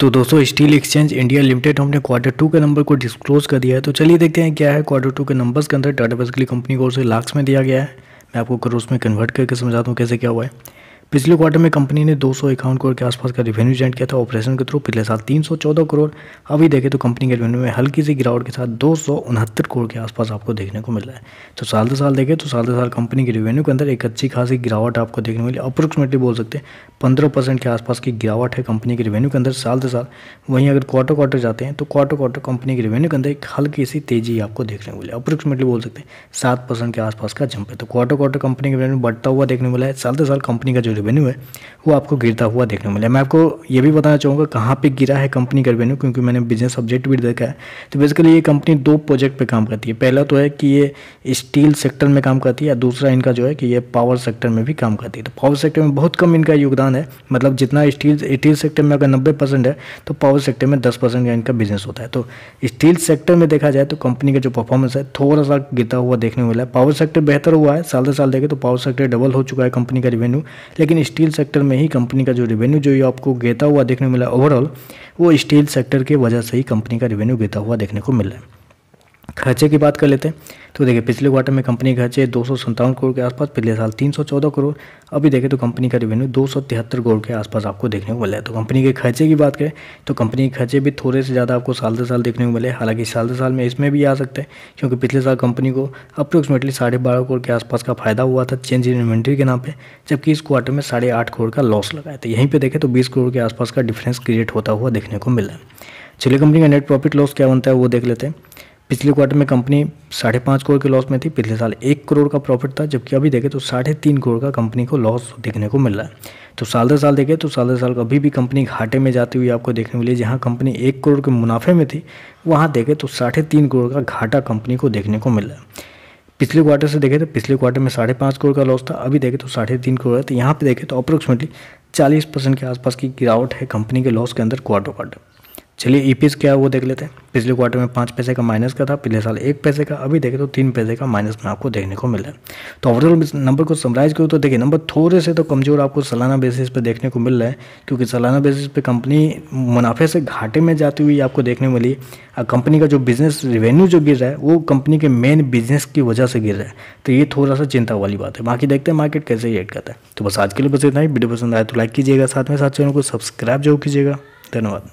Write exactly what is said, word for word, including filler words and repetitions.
तो दोस्तों steel exchange India limited हमने क्वार्टर टू के नंबर को डिस्क्लोज कर दिया है। तो चलिए देखते हैं क्या है क्वार्टर टू के नंबर्स के अंदर। टाटा बेसिकली कंपनी को उसे लाख्स में दिया गया है, मैं आपको करोड़ में कन्वर्ट करके समझाता हूँ कैसे क्या हुआ है। पिछले क्वार्टर में कंपनी ने दो सौ इक्यावन करोड़ के आसपास का रिवेन्यू जनरेट किया था ऑपरेशन के थ्रू, पिछले साल तीन सौ चौदह करोड़। अभी देखें तो कंपनी के रेवेन्यू में हल्की सी गिरावट के साथ दो सौ उनहत्तर करोड़ के आसपास आपको देखने को मिल रहा है। तो साल दर साल देखें तो साल दर साल कंपनी के रेवेन्यू के अंदर एक अच्छी खासी गिरावट आपको देखने को मिली। अप्रोक्सीमेटली बोल सकते हैं पंद्रह परसेंट के आसपास की गिरावट है कंपनी के रेवेन्यू के अंदर साल दर साल। वहीं अगर क्वार्टर क्वार्टर जाते हैं तो क्वार्टर क्वार्टर कंपनी के रेवेन्यू के अंदर एक हल्की सी तेजी आपको देखने को मिली। अप्रोक्सीमेटली बोल सकते हैं सात परसेंट के आसपास का जंप है। तो क्वार्टर क्वार्टर कंपनी के रेवेन्यू बढ़ता हुआ देखने को मिला है। साल दर साल कंपनी का रेवेन्यू है वो आपको गिरता हुआ देखने को मिला। मैं आपको ये भी बताना चाहूँगा कहाँ पे गिरा है कंपनी का रेवेन्यू, क्योंकि मैंने बिजनेस सब्जेक्ट भी देखा है। तो बेसिकली ये कंपनी दो प्रोजेक्ट पे काम करती है। पहला तो है कि ये स्टील सेक्टर में काम करती है, दूसरा इनका जो है कि ये पावर सेक्टर में भी काम करती है। तो पावर सेक्टर में बहुत कम इनका योगदान है, मतलब जितना स्टील स्टील सेक्टर में अगर नब्बे परसेंट है तो पावर सेक्टर में दस परसेंट का इनका बिजनेस होता है। तो स्टील सेक्टर में देखा जाए तो कंपनी का जो परफॉर्मेंस है थोड़ा सा गिरता हुआ देखने को मिला है। पावर सेक्टर बेहतर हुआ है, साल दर साल देखें तो पावर सेक्टर डबल हो चुका है कंपनी का रेवेन्यू, लेकिन स्टील सेक्टर में ही कंपनी का जो रेवेन्यू जो ये आपको गिरता हुआ देखने को मिला ओवरऑल, वो स्टील सेक्टर की वजह से ही कंपनी का रेवेन्यू गिरता हुआ देखने को मिल रहा है। खर्चे की बात कर लेते हैं तो देखिए पिछले क्वार्टर में कंपनी के खर्चे दो सौ सत्तावन करोड़ के आसपास, पिछले साल तीन सौ चौदह करोड़। अभी देखें तो कंपनी का रेवेन्यू दो सौ तिहत्तर करोड़ के आसपास आपको देखने को मिला है। तो कंपनी के खर्चे की बात करें तो कंपनी के खर्चे भी थोड़े से ज़्यादा आपको साल दर साल देखने को मिले। हालांकि साल दर साल में इसमें भी आ सकते हैं, क्योंकि पिछले साल कंपनी को अप्रोक्सीमेटली साढ़े बारह करोड़ के आसपास का फायदा हुआ था चेंज इन इन्वेंट्री के नाम पर, जबकि इस क्वार्टर में साढ़े आठ करोड़ का लॉस लगा है। तो यहीं पर देखें तो बीस करोड़ के आसपास का डिफ्रेंस क्रिएट होता हुआ देखने को मिला है। चलिए कंपनी का नेट प्रॉफिट लॉस क्या बनता है वो देख लेते हैं। पिछले क्वार्टर में कंपनी साढ़े पाँच करोड़ के लॉस में थी, पिछले साल एक करोड़ का प्रॉफिट था, जबकि अभी देखें तो साढ़े तीन करोड़ का कंपनी को लॉस देखने को मिल रहा है। तो साल दर साल देखें तो साल दर साल अभी भी कंपनी घाटे में जाती हुई आपको देखने को मिली। जहां कंपनी एक करोड़ के मुनाफे में थी वहां देखें तो साढ़े तीन करोड़ का घाटा कंपनी को देखने को मिल रहा है। पिछले क्वार्टर से देखें तो पिछले क्वार्टर में साढ़े पाँच करोड़ का लॉस था, अभी देखें तो साढ़े तीन करोड़ है। तो यहाँ पर देखें तो अप्रोक्सीमेटली चालीस परसेंट के आसपास की गिरावट है कंपनी के लॉस के अंदर क्वार्टर क्वार्टर। चलिए ईपीएस क्या है वो देख लेते हैं। पिछले क्वार्टर में पाँच पैसे का माइनस का था, पिछले साल एक पैसे का, अभी देखें तो तीन पैसे का माइनस में आपको देखने को मिला है। तो ओवरऑल नंबर को समराइज़ करूँ तो देखिए नंबर थोड़े से तो कमज़ोर आपको सालाना बेसिस पे देखने को मिल रहा है, क्योंकि सालाना बेसिस पे कंपनी मुनाफे से घाटे में जाती हुई आपको देखने को मिली। कंपनी का जो बिज़नेस रेवेन्यू जो गिर रहा है वो कंपनी के मेन बिजनेस की वजह से गिर रहा है। तो ये थोड़ा सा चिंता वाली बात है, बाकी देखते हैं मार्केट कैसे रिएक्ट करता है। तो बस आज के लिए बस इतना ही। वीडियो पसंद आए तो लाइक कीजिएगा, साथ में साथ चैनल को सब्सक्राइब जरूर कीजिएगा। धन्यवाद।